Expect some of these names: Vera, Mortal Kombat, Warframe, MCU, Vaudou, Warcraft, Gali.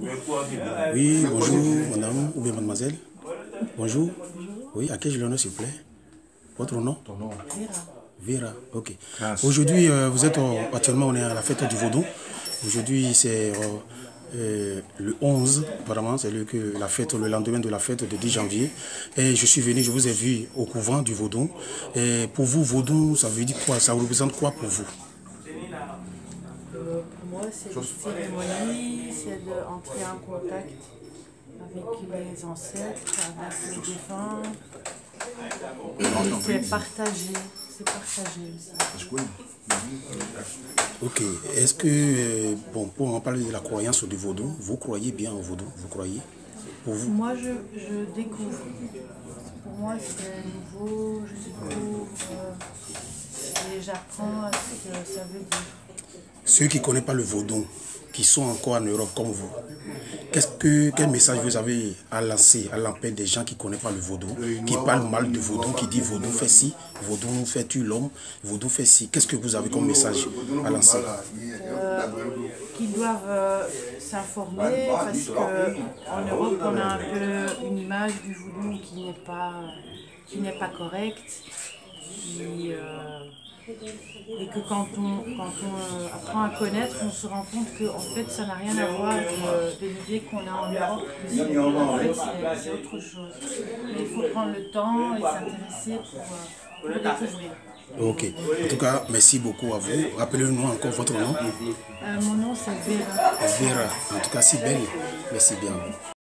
Oui, bonjour, madame ou bien mademoiselle. Bonjour. Oui, à qui je l'honneur, s'il vous plaît? Votre nom? Ton nom. Vera. Vera, ok. Aujourd'hui, vous êtes actuellement, on est à la fête du Vaudou. Aujourd'hui, c'est le 11, apparemment, c'est le lendemain de la fête de 10 janvier. Et je suis venu, je vous ai vu au couvent du Vaudou. Et pour vous, Vaudou, ça veut dire quoi? Ça représente quoi pour vous? C'est une cérémonie, c'est d'entrer en contact avec les ancêtres, avec les défunts. C'est partagé, aussi. Ok, est-ce que, bon, pour en parler de la croyance du vaudou, vous croyez bien au vaudou, vous croyez? Pour vous? Moi, je découvre. Pour moi, c'est nouveau, je découvre et j'apprends ce que ça veut dire. Ceux qui ne connaissent pas le vaudou, qui sont encore en Europe comme vous, quel message vous avez à lancer à l'empêche des gens qui ne connaissent pas le vaudou, qui parlent mal de vaudou, qui disent vaudou fait ci, vaudou fait tuer l'homme, vaudou fait ci. Qu'est-ce que vous avez comme message à lancer? Qu'ils doivent s'informer parce qu'en Europe, on a un peu une image du vaudou qui n'est pas correcte. Et que quand on apprend à connaître, on se rend compte que en fait, ça n'a rien à voir avec l'idée qu'on a en Europe. En fait, c'est autre chose. Mais il faut prendre le temps et s'intéresser pour le découvrir. Ok. En tout cas, merci beaucoup à vous. Rappelez-nous encore votre nom. Mon nom, c'est Vera. Vera. En tout cas, si belle. Merci bien.